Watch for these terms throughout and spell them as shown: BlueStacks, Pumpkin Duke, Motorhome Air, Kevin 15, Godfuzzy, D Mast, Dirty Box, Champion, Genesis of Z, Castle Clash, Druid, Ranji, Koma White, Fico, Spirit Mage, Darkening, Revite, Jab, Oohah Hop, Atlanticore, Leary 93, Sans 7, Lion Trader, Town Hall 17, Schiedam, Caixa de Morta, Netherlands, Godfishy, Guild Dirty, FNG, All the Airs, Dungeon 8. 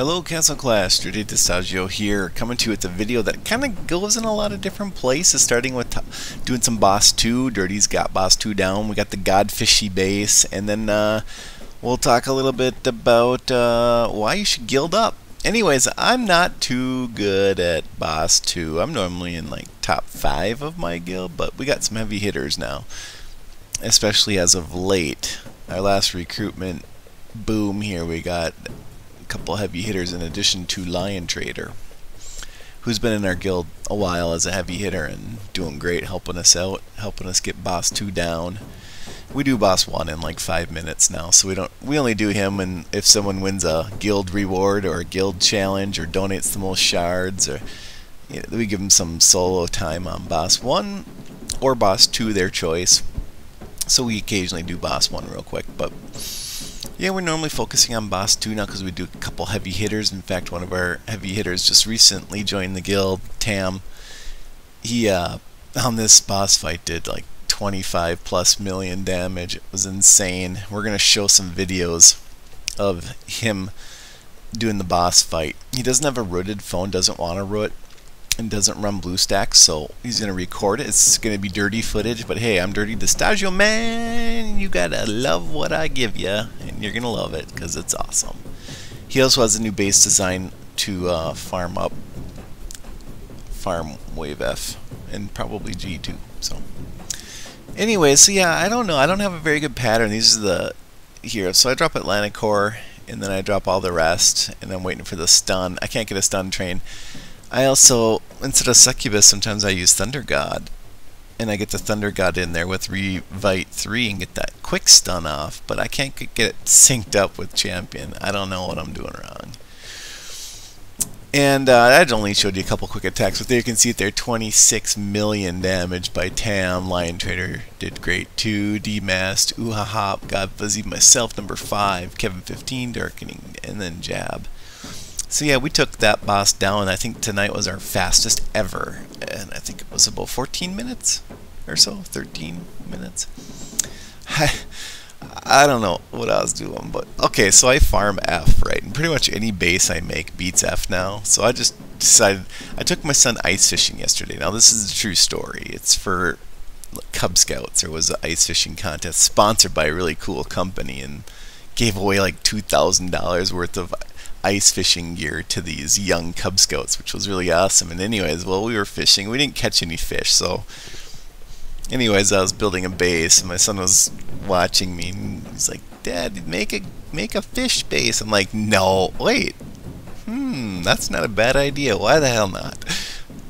Hello Castle Clash, Dirty Box here, coming to you with a video that kind of goes in a lot of different places, starting with doing some Boss 2. Dirty's got Boss 2 down, we got the Godfishy base, and then we'll talk a little bit about why you should guild up. Anyways, I'm not too good at Boss 2. I'm normally in like top 5 of my guild, but we got some heavy hitters now, especially as of late. Our last recruitment boom here, we got couple heavy hitters in addition to Lion Trader, who's been in our guild a while as a heavy hitter and doing great, helping us out, helping us get boss 2 down. We do boss 1 in like 5 minutes now, so we only do him and if someone wins a guild reward or a guild challenge or donates the most shards, or you know, we give them some solo time on boss 1 or boss 2, their choice. So we occasionally do boss 1 real quick, but yeah, we're normally focusing on boss 2 now because we do a couple heavy hitters. In fact, one of our heavy hitters just recently joined the guild, Tam. He, on this boss fight, did like 25 plus million damage. It was insane. We're going to show some videos of him doing the boss fight. He doesn't have a rooted phone, doesn't want to root, and doesn't run BlueStacks, so he's going to record it. It's going to be dirty footage, but hey, I'm Dirty Box, man. You got to love what I give you, and you're going to love it because it's awesome. He also has a new base design to farm up, farm wave F, and probably G2. So anyway, so yeah, I don't know. I don't have a very good pattern. These are the here. So I drop Atlanticore, and then I drop all the rest, and I'm waiting for the stun. I can't get a stun train. I also, instead of Succubus, sometimes I use Thunder God, and I get the Thunder God in there with Revite 3 and get that quick stun off, but I can't get it synced up with Champion. I don't know what I'm doing wrong. And I only showed you a couple quick attacks, but there you can see it there, 26 million damage by Tam. Lion Trader did great too. D Mast, Oohah Hop, Godfuzzy, myself, number 5, Kevin 15, Darkening, and then Jab. So yeah, we took that boss down. I think tonight was our fastest ever, and I think it was about 14 minutes or so, 13 minutes. I don't know what I was doing, but okay, so I farm F, right? And pretty much any base I make beats F now. So I just decided, I took my son ice fishing yesterday. Now this is a true story. It's for Cub Scouts. There was an ice fishing contest sponsored by a really cool company and gave away like $2,000 worth of ice fishing gear to these young Cub Scouts, which was really awesome. And anyways, while we were fishing, we didn't catch any fish, so anyways, I was building a base and my son was watching me and he's like, Dad, make a fish base. I'm like, no, wait, that's not a bad idea, why the hell not?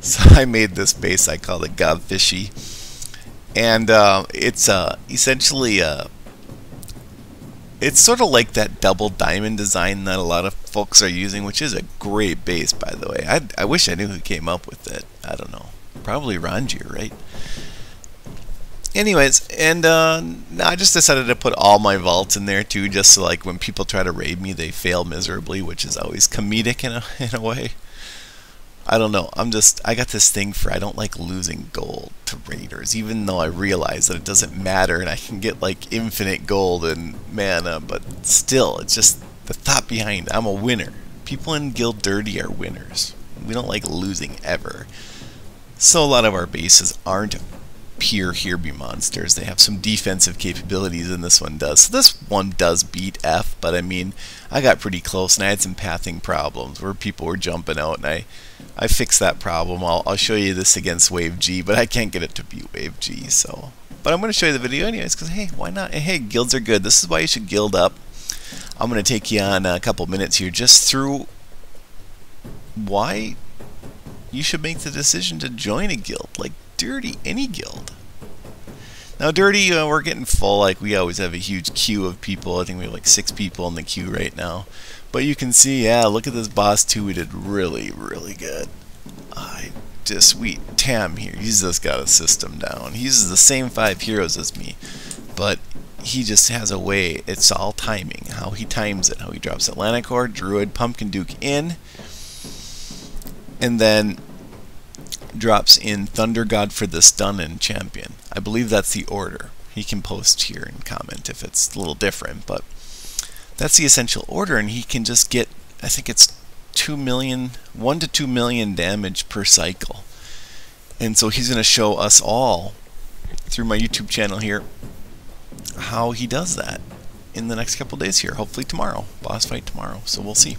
So I made this base, I called it Godfishy, and it's essentially it's sort of like that double diamond design that a lot of folks are using, which is a great base, by the way. I wish I knew who came up with it. I don't know. Probably Ranji, right? Anyways, and I just decided to put all my vaults in there, too, just so like when people try to raid me, they fail miserably, which is always comedic in a way. I don't know. I got this thing for, I don't like losing gold to raiders, even though I realize that it doesn't matter and I can get like infinite gold and mana, but still, it's just the thought behind it. I'm a winner. People in Guild Dirty are winners. We don't like losing ever. So a lot of our bases aren't pure Herbie monsters. They have some defensive capabilities, and this one does. So this one does beat F, but I mean, I got pretty close, and I had some pathing problems where people were jumping out, and I fixed that problem. I'll show you this against Wave G, but I can't get it to beat Wave G, so. But I'm going to show you the video anyways, because hey, why not? Hey, guilds are good. This is why you should guild up. I'm going to take you on a couple minutes here just through why you should make the decision to join a guild. Like, Dirty, any guild. Now Dirty, we're getting full, like we always have a huge queue of people. I think we have like 6 people in the queue right now. But you can see, yeah, look at this boss 2, we did really, really good. Tam here, he's just got a system down. He uses the same 5 heroes as me, but he just has a way, it's all timing, how he times it, how he drops Atlanticore, Druid, Pumpkin Duke in, and then drops in Thunder God for the stun and Champion. I believe that's the order. He can post here and comment if it's a little different, but that's the essential order, and he can just get, I think it's 1 to 2 million damage per cycle. And so he's going to show us all through my YouTube channel here how he does that in the next couple days here. Hopefully tomorrow, boss fight tomorrow. So we'll see.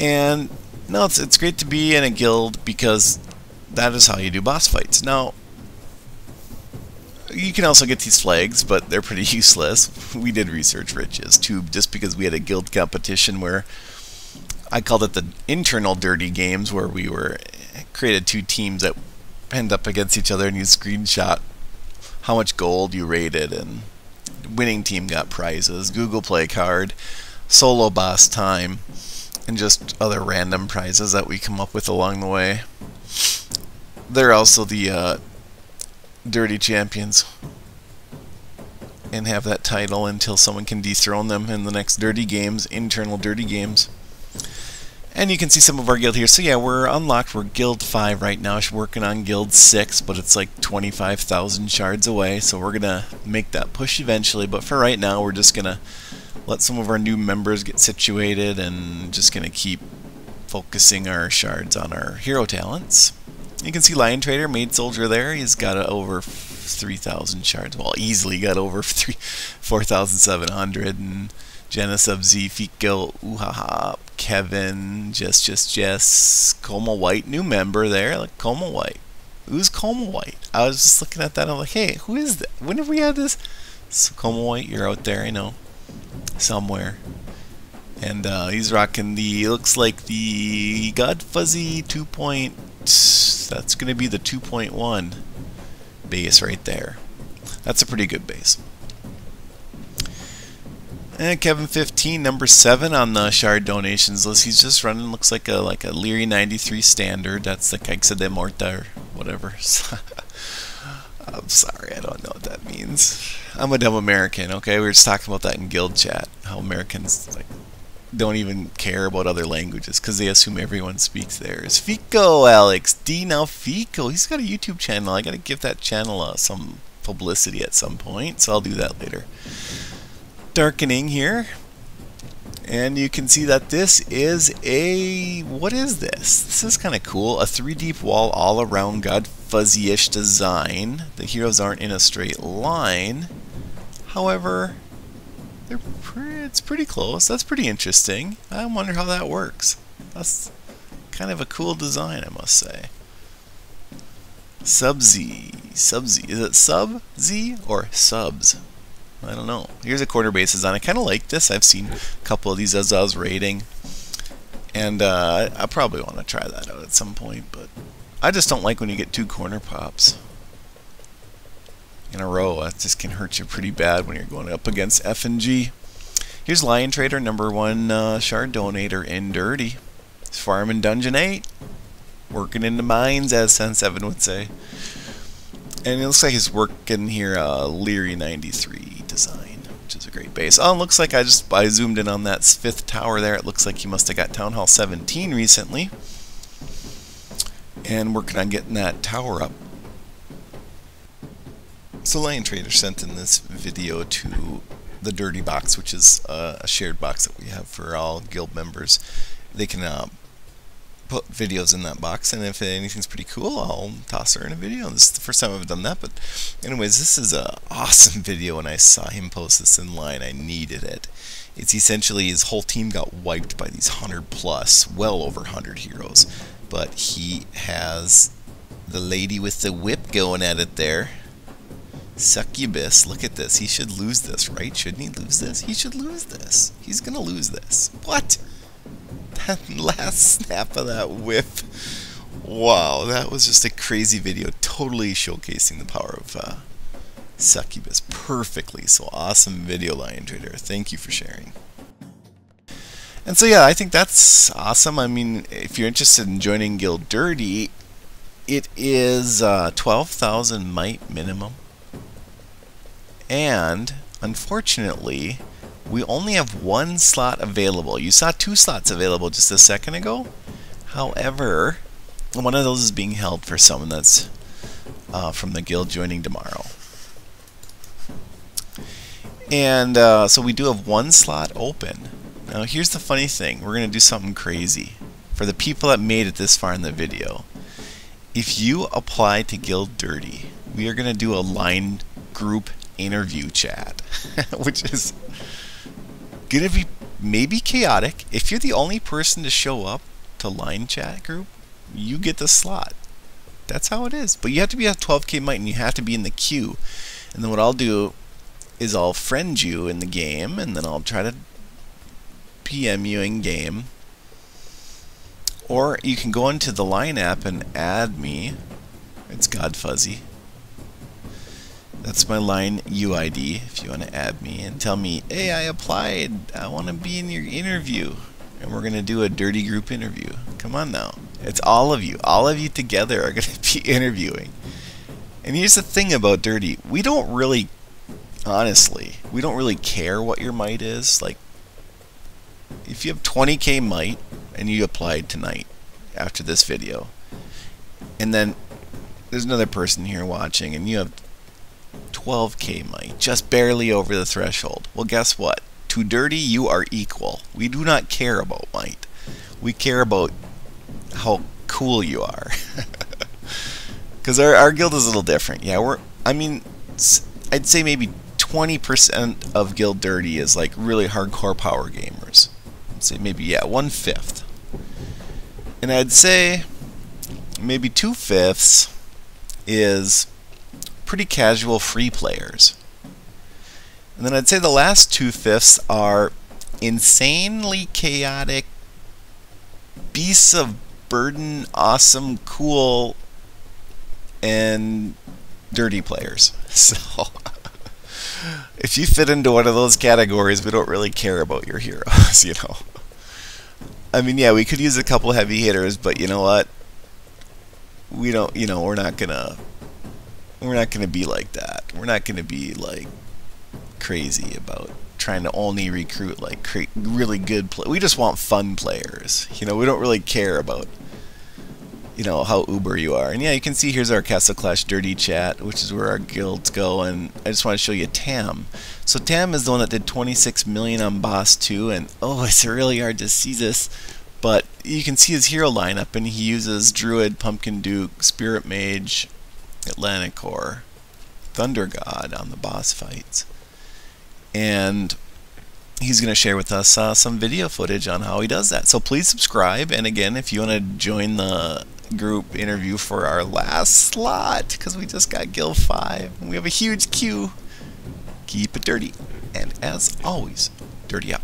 And no, it's great to be in a guild because that is how you do boss fights. Now, you can also get these flags, but they're pretty useless. We did research riches too, just because we had a guild competition where I called it the internal dirty games, where we were created two teams that end up against each other, and you screenshot how much gold you rated, and winning team got prizes, Google Play card, solo boss time, and just other random prizes that we come up with along the way. They're also the dirty champions, and have that title until someone can dethrone them in the next dirty games, internal dirty games. And you can see some of our guild here. So yeah, we're unlocked. We're Guild 5 right now. We're working on Guild 6, but it's like 25,000 shards away, so we're gonna make that push eventually. But for right now, we're just gonna let some of our new members get situated, and just gonna keep focusing our shards on our hero talents. You can see Lion Trader, Maid Soldier there. He's got over 3,000 shards. Well, easily got over 4,700. And Genesis of Z, Fico, Oohah Hop, Kevin, Jess, Koma White, new member there. Like Koma White. Who's Koma White? I was just looking at that. I'm like, hey, who is that? When have we had this? So Koma White, you're out there, I know, somewhere. And he's rocking the, looks like the Godfuzzy 2.0. That's going to be the 2.1 base right there. That's a pretty good base. And Kevin 15, number 7 on the shard donations list. He's just running, looks like a Leary 93 standard. That's the Caixa de Morta or whatever. I'm sorry, I don't know what that means. I'm a dumb American, okay? We were just talking about that in guild chat, how Americans like don't even care about other languages because they assume everyone speaks theirs. Fico, Alex D, now Fico, he's got a YouTube channel. I gotta give that channel some publicity at some point, so I'll do that later. Darkening here, and you can see that this is a, what is this? This is kind of cool, a 3-deep wall all around Godfuzzy-ish design. The heroes aren't in a straight line, however it's pretty close. That's pretty interesting. I wonder how that works. That's kind of a cool design, I must say. Sub-Z. Is it Sub-Z or Subs? I don't know. Here's a quarter base design. I kind of like this. I've seen a couple of these as I was raiding. And I probably want to try that out at some point, but I just don't like when you get 2 corner pops in a row. That just can hurt you pretty bad when you're going up against FNG. Here's Lion Trader, number 1 shard donator in Dirty. He's farming Dungeon 8. Working in the mines, as Sans 7 would say. And it looks like he's working here Leary 93 design, which is a great base. Oh, it looks like I zoomed in on that 5th tower there. It looks like he must have got Town Hall 17 recently. And working on getting that tower up. So Lion Trader sent in this video to the Dirty Box, which is a shared box that we have for all guild members. They can put videos in that box, and if anything's pretty cool, I'll toss her in a video. This is the first time I've done that, but anyways, this is an awesome video, and I saw him post this in line. I needed it. It's essentially his whole team got wiped by these 100+, well over 100 heroes, but he has the lady with the whip going at it there. Succubus, look at this. He should lose this, right? Shouldn't he lose this? He should lose this. He's gonna lose this. What? That last snap of that whip. Wow, that was just a crazy video, totally showcasing the power of Succubus perfectly. So awesome video, Lion Trader. Thank you for sharing. And so yeah, I think that's awesome. I mean, if you're interested in joining Guild Dirty, it is 12,000 mite minimum. And unfortunately, we only have 1 slot available. You saw 2 slots available just a second ago. However, one of those is being held for someone that's from the guild joining tomorrow. And so we do have 1 slot open. Now here's the funny thing, we're going to do something crazy. For the people that made it this far in the video, if you apply to Guild Dirty, we are going to do a line group interview chat, which is going to be maybe chaotic. If you're the only person to show up to line chat group, you get the slot. That's how it is. But you have to be at 12k might and you have to be in the queue. And then what I'll do is I'll friend you in the game and then I'll try to PM you in game. Or you can go into the Line app and add me. It's Godfuzzy. That's my Line UID if you want to add me and tell me, hey, I applied, I want to be in your interview. And we're going to do a dirty group interview. Come on now. It's all of you. All of you together are going to be interviewing. And here's the thing about Dirty. We don't really, honestly, we don't really care what your might is. Like, if you have 20k might and you applied tonight after this video, and then there's another person here watching and you have 12k might, just barely over the threshold. Well, guess what? To Dirty, you are equal. We do not care about might. We care about how cool you are. Because our guild is a little different. Yeah, we're, I mean, I'd say maybe 20% of Guild Dirty is like really hardcore power gamers. I'd say maybe, yeah, 1/5. And I'd say maybe 2/5 is pretty casual free players. And then I'd say the last 2/5 are insanely chaotic, beasts of burden, awesome, cool, and dirty players. So if you fit into one of those categories, we don't really care about your heroes, you know. I mean, yeah, we could use a couple heavy hitters, but you know what? We don't, you know, we're not gonna be like that. We're not gonna be like crazy about trying to only recruit like really good players. We just want fun players. You know, we don't really care about, you know, how uber you are. And yeah, you can see here's our Castle Clash Dirty chat, which is where our guilds go. And I just want to show you Tam. So Tam is the one that did 26 million on Boss 2, and oh, it's really hard to see this, but you can see his hero lineup, and he uses Druid, Pumpkin Duke, Spirit Mage, Atlanticore, Thunder God on the boss fights. And he's going to share with us some video footage on how he does that. So please subscribe. And again, if you want to join the group interview for our last slot, because we just got Guild 5, and we have a huge queue, keep it dirty. And as always, dirty up.